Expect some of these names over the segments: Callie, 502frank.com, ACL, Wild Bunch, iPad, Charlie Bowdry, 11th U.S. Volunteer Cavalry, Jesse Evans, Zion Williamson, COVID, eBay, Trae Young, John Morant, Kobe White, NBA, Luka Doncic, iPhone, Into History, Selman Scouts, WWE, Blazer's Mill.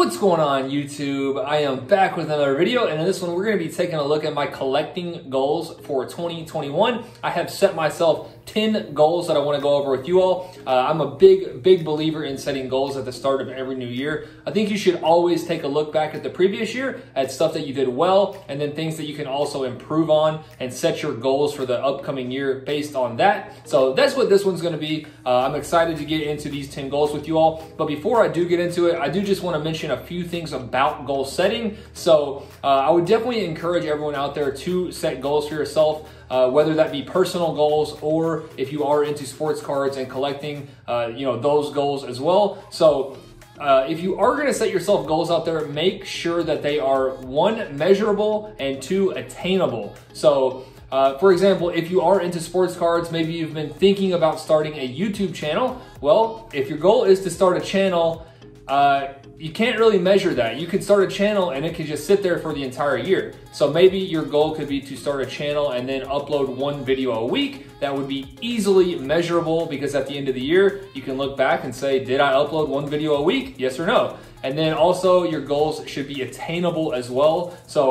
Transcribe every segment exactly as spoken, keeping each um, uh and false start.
What's going on, YouTube? I am back with another video, and in this one, we're going to be taking a look at my collecting goals for twenty twenty-one. I have set myself ten goals that I want to go over with you all. Uh, I'm a big, big believer in setting goals at the start of every new year. I think you should always take a look back at the previous year, at stuff that you did well, and then things that you can also improve on, and set your goals for the upcoming year based on that. So that's what this one's going to be. Uh, I'm excited to get into these ten goals with you all, but before I do get into it, I do just want to mention a few things about goal setting. So uh, I would definitely encourage everyone out there to set goals for yourself, uh, whether that be personal goals or if you are into sports cards and collecting, uh, you know, those goals as well. So Uh, if you are going to set yourself goals out there, make sure that they are, one, measurable, and two, attainable. So, uh, for example, if you are into sports cards, maybe you've been thinking about starting a YouTube channel. Well, if your goal is to start a channel, uh, you can't really measure that. You could start a channel and it could just sit there for the entire year. So maybe your goal could be to start a channel and then upload one video a week. That would be easily measurable because at the end of the year, you can look back and say, did I upload one video a week? Yes or no? And then also your goals should be attainable as well. So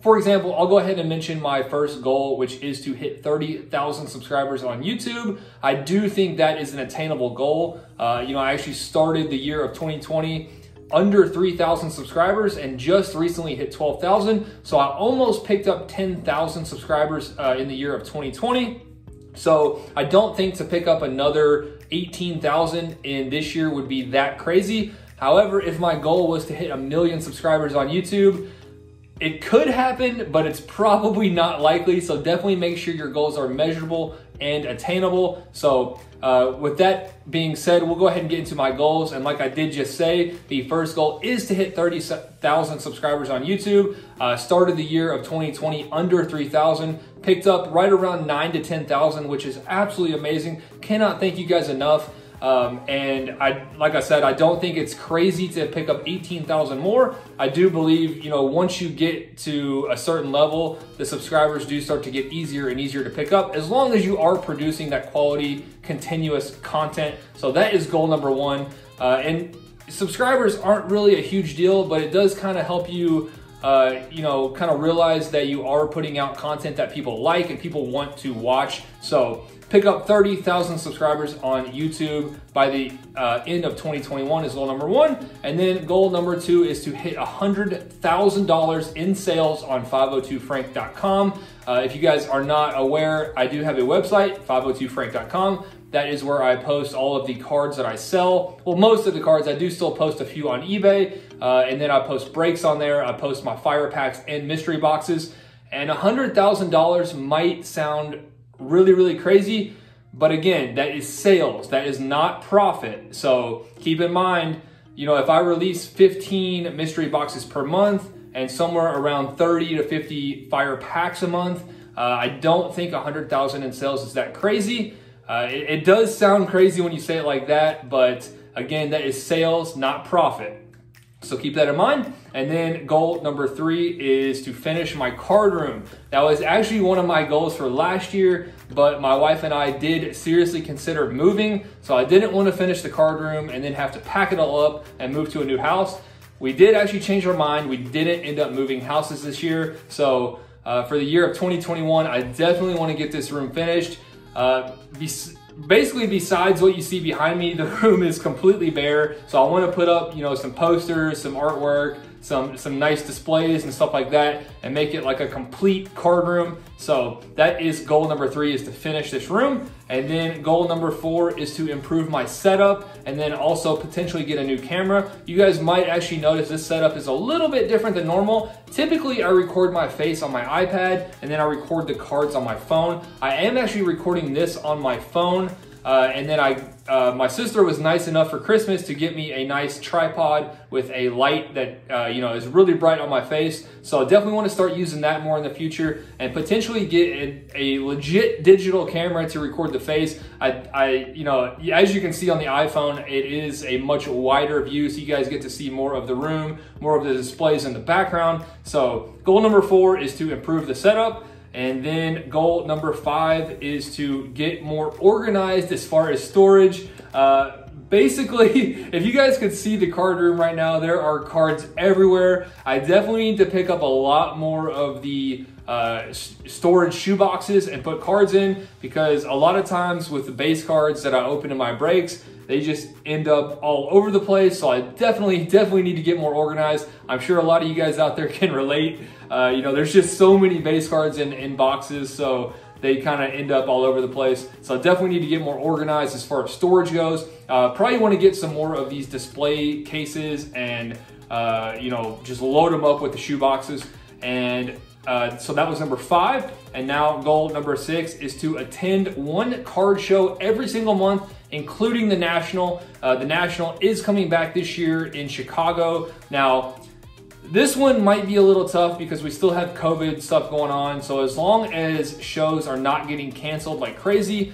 for example, I'll go ahead and mention my first goal, which is to hit thirty thousand subscribers on YouTube. I do think that is an attainable goal. Uh, you know, I actually started the year of twenty twenty under three thousand subscribers and just recently hit twelve thousand. So I almost picked up ten thousand subscribers uh, in the year of twenty twenty. So I don't think to pick up another eighteen thousand in this year would be that crazy. However, if my goal was to hit a million subscribers on YouTube, it could happen, but it's probably not likely. So definitely make sure your goals are measurable and attainable. So uh, with that being said, we'll go ahead and get into my goals. And like I did just say, the first goal is to hit thirty thousand subscribers on YouTube. Uh, started the year of twenty twenty under three thousand, picked up right around nine to ten thousand, which is absolutely amazing. Cannot thank you guys enough. Um, and I, like I said, I don't think it's crazy to pick up eighteen thousand more. I do believe, you know, once you get to a certain level, the subscribers do start to get easier and easier to pick up as long as you are producing that quality, continuous content. So that is goal number one. Uh, and subscribers aren't really a huge deal, but it does kind of help you, uh, you know, kind of realize that you are putting out content that people like and people want to watch. So pick up thirty thousand subscribers on YouTube by the uh, end of twenty twenty-one is goal number one. And then goal number two is to hit one hundred thousand dollars in sales on five oh two frank dot com. Uh, if you guys are not aware, I do have a website, five oh two frank dot com. That is where I post all of the cards that I sell. Well, most of the cards, I do still post a few on eBay. Uh, and then I post breaks on there. I post my fire packs and mystery boxes. And one hundred thousand dollars might sound really, really crazy. But again, that is sales. That is not profit. So keep in mind, you know, if I release fifteen mystery boxes per month and somewhere around thirty to fifty fire packs a month, uh, I don't think one hundred thousand in sales is that crazy. Uh, it, it does sound crazy when you say it like that, but again, that is sales, not profit. So keep that in mind. And then goal number three is to finish my card room. That was actually one of my goals for last year, but my wife and I did seriously consider moving. So I didn't want to finish the card room and then have to pack it all up and move to a new house. We did actually change our mind. We didn't end up moving houses this year. So uh, for the year of twenty twenty-one, I definitely want to get this room finished. Uh, Basically, besides what you see behind me, the room is completely bare. So I want to put up, you know, some posters, some artwork, some some nice displays and stuff like that, and make it like a complete card room. So that is goal number three, is to finish this room. And then goal number four is to improve my setup and then also potentially get a new camera. You guys might actually notice this setup is a little bit different than normal. Typically, I record my face on my iPad and then I record the cards on my phone. I am actually recording this on my phone. Uh, and then I, uh, my sister was nice enough for Christmas to get me a nice tripod with a light that, uh, you know, is really bright on my face. So I definitely want to start using that more in the future and potentially get a, a legit digital camera to record the face. I, I, you know, as you can see on the iPhone, it is a much wider view. So you guys get to see more of the room, more of the displays in the background. So goal number four is to improve the setup. And then goal number five is to get more organized as far as storage. Uh, basically, if you guys could see the card room right now, there are cards everywhere. I definitely need to pick up a lot more of the uh, storage shoe boxes and put cards in, because a lot of times with the base cards that I open in my breaks, they just end up all over the place. So I definitely, definitely need to get more organized. I'm sure a lot of you guys out there can relate. Uh, you know, there's just so many base cards in, in boxes. So they kind of end up all over the place. So I definitely need to get more organized as far as storage goes. Uh, probably want to get some more of these display cases and, uh, you know, just load them up with the shoe boxes. And uh, so that was number five. And now goal number six is to attend one card show every single month, including the National. Uh, the National is coming back this year in Chicago. Now, this one might be a little tough because we still have COVID stuff going on. So as long as shows are not getting canceled like crazy,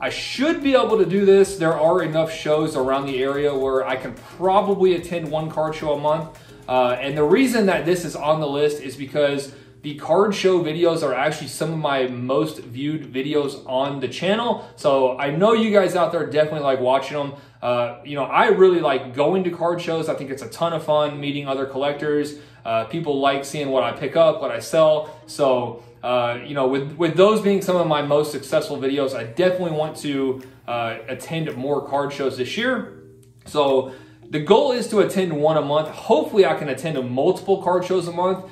I should be able to do this. There are enough shows around the area where I can probably attend one card show a month. Uh, and the reason that this is on the list is because the card show videos are actually some of my most viewed videos on the channel. So I know you guys out there definitely like watching them. Uh, you know, I really like going to card shows. I think it's a ton of fun meeting other collectors. Uh, people like seeing what I pick up, what I sell. So, uh, you know, with, with those being some of my most successful videos, I definitely want to uh, attend more card shows this year. So the goal is to attend one a month. Hopefully I can attend multiple card shows a month.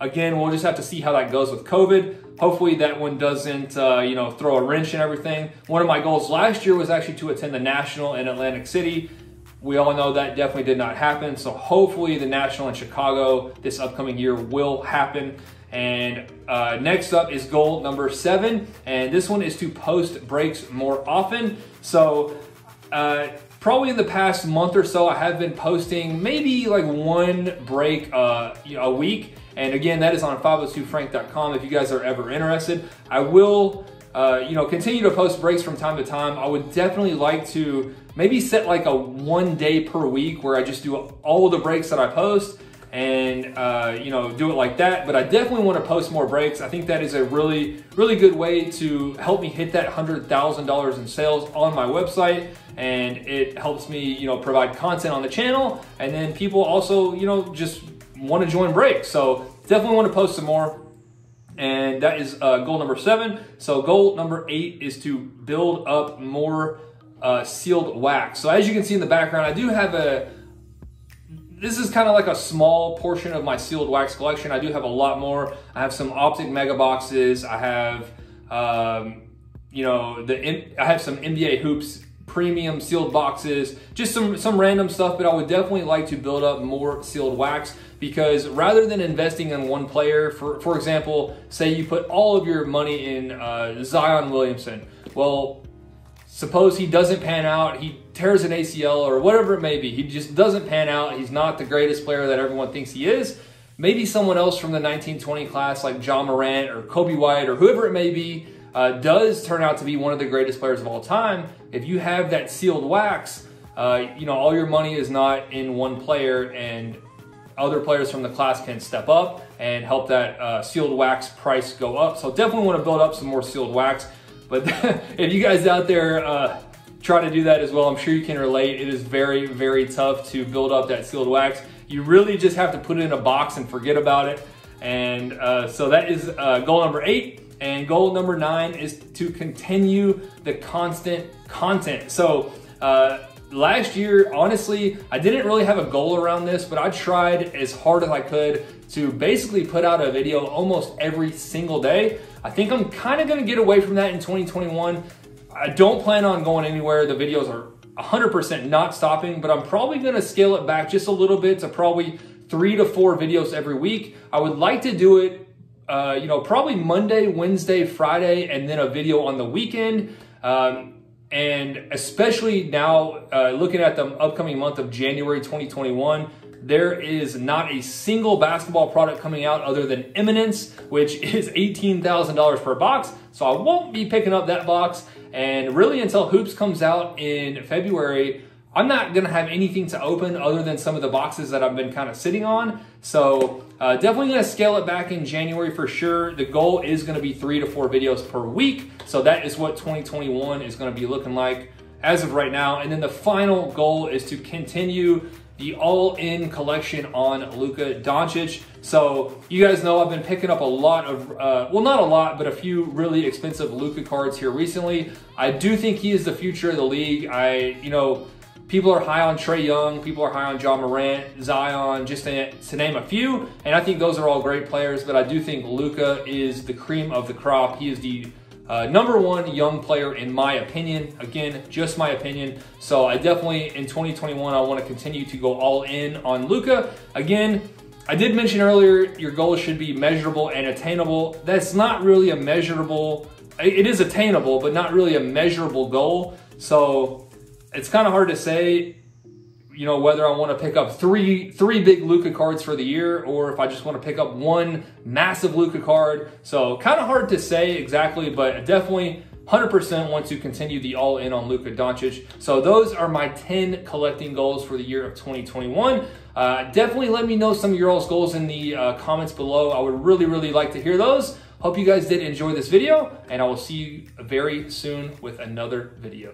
Again, we'll just have to see how that goes with COVID. Hopefully that one doesn't, uh, you know, throw a wrench in everything. One of my goals last year was actually to attend the National in Atlantic City. We all know that definitely did not happen. So hopefully the National in Chicago this upcoming year will happen. And uh, next up is goal number seven. And this one is to post breaks more often. So uh, probably in the past month or so, I have been posting maybe like one break uh, a week. And again, that is on five oh two frank dot com if you guys are ever interested. I will uh, you know, continue to post breaks from time to time. I would definitely like to maybe set like a one day per week where I just do all the breaks that I post and uh, you know, do it like that. But I definitely want to post more breaks. I think that is a really, really good way to help me hit that one hundred thousand dollars in sales on my website. And it helps me, you know, provide content on the channel. And then people also, you know, just want to join breaks. So definitely want to post some more. And that is uh, goal number seven. So goal number eight is to build up more uh, sealed wax. So as you can see in the background, I do have a, this is kind of like a small portion of my sealed wax collection. I do have a lot more. I have some Optic Mega Boxes. I have, um, you know, the I have some N B A Hoops premium sealed boxes, just some, some random stuff, but I would definitely like to build up more sealed wax because rather than investing in one player, for, for example, say you put all of your money in uh, Zion Williamson. Well, suppose he doesn't pan out, he tears an A C L or whatever it may be. He just doesn't pan out. He's not the greatest player that everyone thinks he is. Maybe someone else from the nineteen twenty class like John Morant or Kobe White or whoever it may be Uh, does turn out to be one of the greatest players of all time. If you have that sealed wax, uh, you know, all your money is not in one player and other players from the class can step up and help that uh, sealed wax price go up. So definitely want to build up some more sealed wax. But if you guys out there uh, try to do that as well, I'm sure you can relate. It is very, very tough to build up that sealed wax. You really just have to put it in a box and forget about it. And uh, so that is uh, goal number eight. And goal number nine is to continue the constant content. So uh, last year, honestly, I didn't really have a goal around this, but I tried as hard as I could to basically put out a video almost every single day. I think I'm kind of gonna get away from that in twenty twenty-one. I don't plan on going anywhere. The videos are one hundred percent not stopping, but I'm probably gonna scale it back just a little bit to probably three to four videos every week. I would like to do it Uh, you know, probably Monday, Wednesday, Friday, and then a video on the weekend. Um, and especially now, uh, looking at the upcoming month of January twenty twenty-one, there is not a single basketball product coming out other than Eminence, which is eighteen thousand dollars per box. So I won't be picking up that box. And really until Hoops comes out in February, I'm not gonna have anything to open other than some of the boxes that I've been kind of sitting on. So uh, definitely gonna scale it back in January for sure. The goal is gonna be three to four videos per week. So that is what twenty twenty-one is gonna be looking like. as of right now. And then the final goal is to continue the all-in collection on Luka Doncic. So you guys know I've been picking up a lot of, uh, well, not a lot, but a few really expensive Luka cards here recently. I do think he is the future of the league. I, you know, people are high on Trae Young, people are high on John Morant, Zion, just to, to name a few. And I think those are all great players, but I do think Luka is the cream of the crop. He is the Uh, number one young player, in my opinion. Again, just my opinion. So I definitely, in twenty twenty-one, I want to continue to go all in on Luka. Again, I did mention earlier, your goal should be measurable and attainable. That's not really a measurable, it is attainable, but not really a measurable goal. So it's kind of hard to say, you know, whether I want to pick up three three big Luka cards for the year or if I just want to pick up one massive Luka card. So kind of hard to say exactly, but definitely one hundred percent want to continue the all-in on Luka Doncic. So those are my ten collecting goals for the year of twenty twenty-one. Uh, definitely let me know some of your all's goals in the uh, comments below. I would really, really like to hear those. Hope you guys did enjoy this video, and I will see you very soon with another video.